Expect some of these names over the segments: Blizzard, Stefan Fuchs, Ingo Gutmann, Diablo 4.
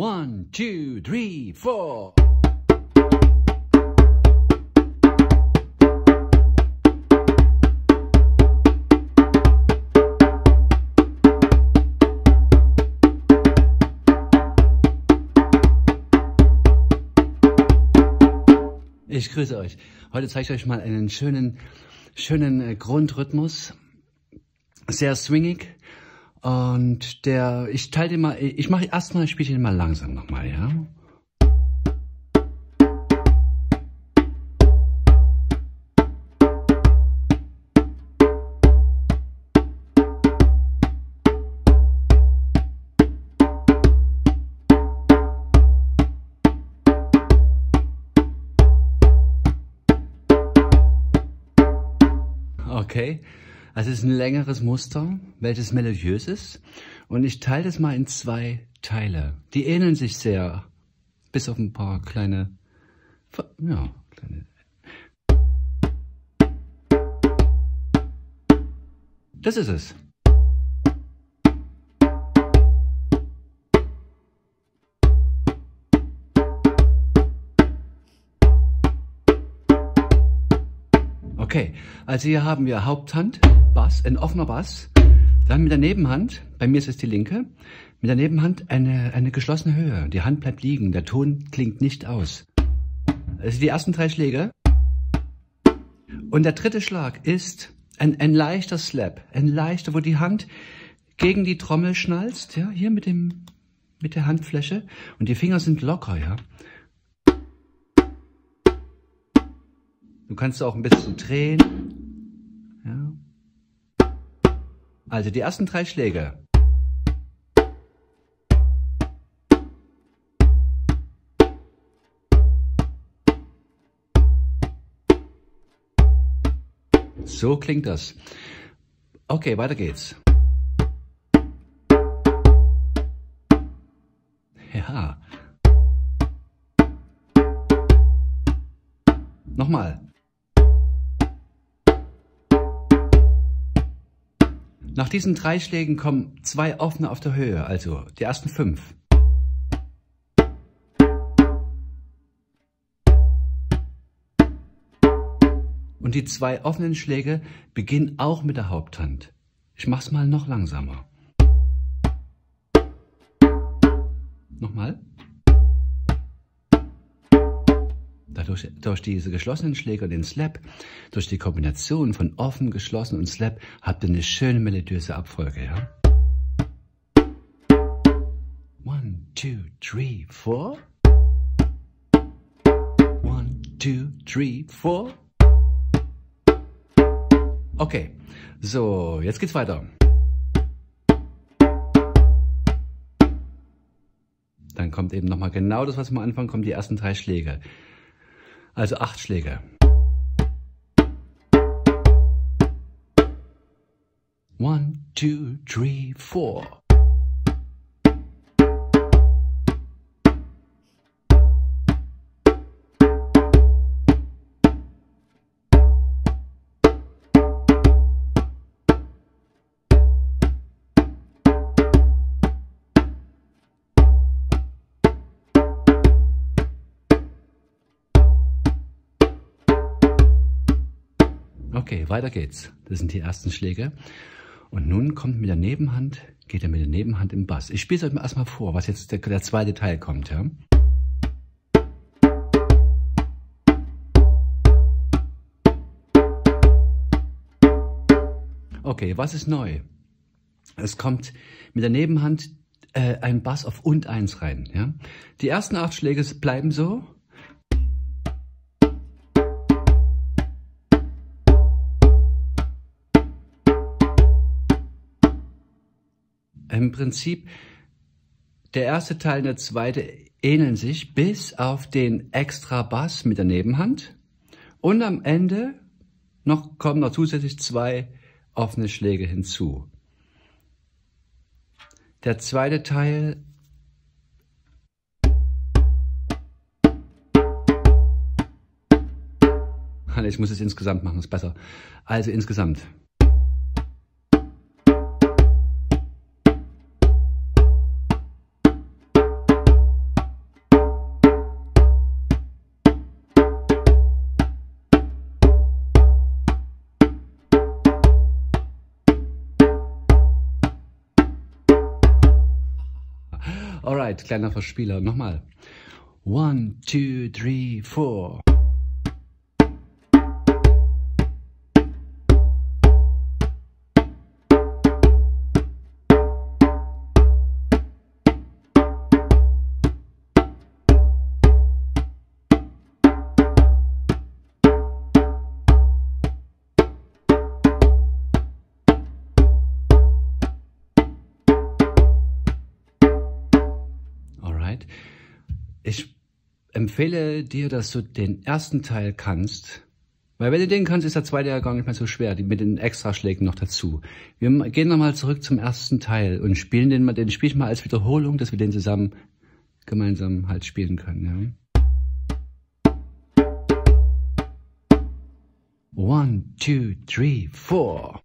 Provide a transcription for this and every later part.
One, two, three, four. Ich grüße euch. Heute zeige ich euch mal einen schönen Grundrhythmus, sehr swingig, und ich spiele den mal langsam nochmal, ja. Okay, also es ist ein längeres Muster, welches melodiös ist, und ich teile das mal in zwei Teile. Die ähneln sich sehr, bis auf ein paar kleine, ja, Das ist es. Okay, also hier haben wir Haupthand, Bass, ein offener Bass, dann mit der Nebenhand, bei mir ist es die linke, mit der Nebenhand eine geschlossene Höhe, die Hand bleibt liegen, der Ton klingt nicht aus. Also die ersten drei Schläge, und der dritte Schlag ist ein leichter Slap, wo die Hand gegen die Trommel schnalzt, ja, hier mit der Handfläche, und die Finger sind locker, ja. Du kannst auch ein bisschen drehen. Ja. Also die ersten drei Schläge. So klingt das. Okay, weiter geht's. Ja. Nochmal. Nach diesen drei Schlägen kommen zwei offene auf der Höhe, also die ersten 5. Und die zwei offenen Schläge beginnen auch mit der Haupthand. Ich mach's mal noch langsamer. Nochmal. Durch diese geschlossenen Schläge und den Slap, durch die Kombination von offen, geschlossen und Slap, habt ihr eine schöne melodiöse Abfolge, ja? 1, 2, 3, 4. 1, 2, 3, 4. Okay, so, jetzt geht's weiter. Dann kommt eben nochmal genau das, was wir am Anfang kommen, die ersten drei Schläge. Also 8 Schläge. 1, 2, 3, 4. Okay, weiter geht's. Das sind die ersten Schläge. Und nun kommt mit der Nebenhand, geht er mit der Nebenhand im Bass. Ich spiele es euch erstmal vor, was jetzt der zweite Teil kommt, ja? Okay, was ist neu? Es kommt mit der Nebenhand ein Bass auf und 1 rein, ja? Die ersten 8 Schläge bleiben so. Im Prinzip, der erste Teil und der zweite ähneln sich, bis auf den extra Bass mit der Nebenhand. Und am Ende kommen noch zusätzlich 2 offene Schläge hinzu. Der zweite Teil ich muss es insgesamt machen, ist besser. Also insgesamt. Alright, kleiner Verspieler. Nochmal. 1, 2, 3, 4. Ich empfehle dir, dass du den ersten Teil kannst, weil wenn du den kannst, ist der zweite ja gar nicht mehr so schwer, mit den Extraschlägen noch dazu. Wir gehen nochmal zurück zum ersten Teil und spielen den spiele ich mal als Wiederholung, dass wir den zusammen gemeinsam halt spielen können. Ja? 1, 2, 3, 4.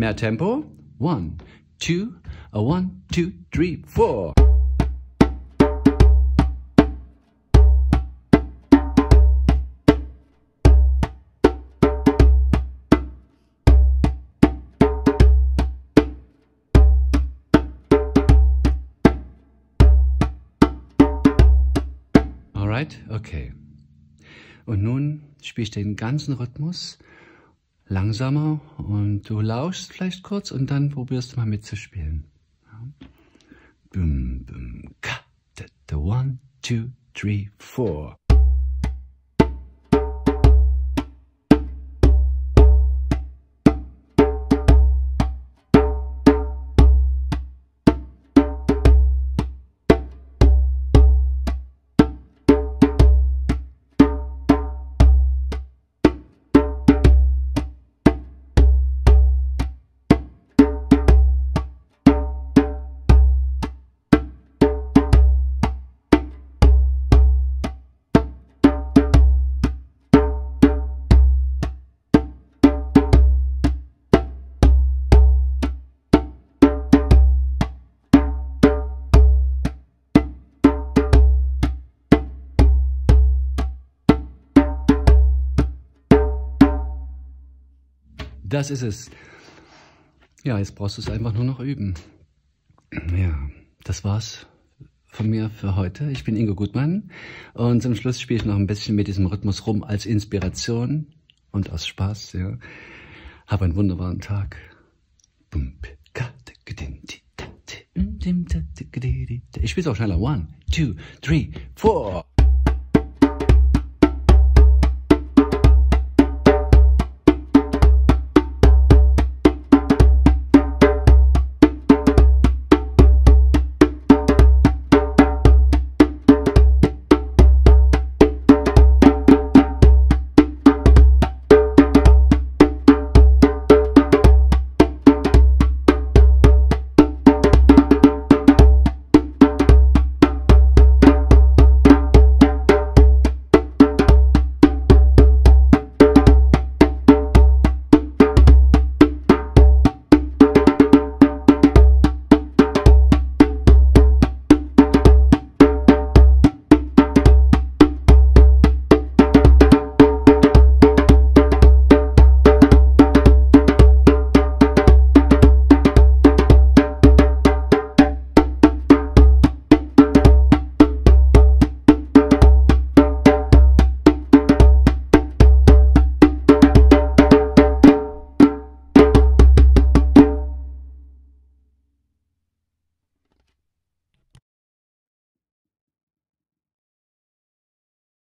Mehr Tempo. 1, 2, 1, 2, 3, 4. Alright, okay. Und nun spiele ich den ganzen Rhythmus langsamer und du lauschst vielleicht kurz und dann probierst du mal mitzuspielen. Bum, bum, ka, da, da, 1, 2, 3, 4. Das ist es. Ja, jetzt brauchst du es einfach nur noch üben. Ja, das war's von mir für heute. Ich bin Ingo Gutmann und zum Schluss spiele ich noch ein bisschen mit diesem Rhythmus rum als Inspiration und aus Spaß. Ja. Hab einen wunderbaren Tag. Ich spiele es auch schneller. 1, 2, 3, 4.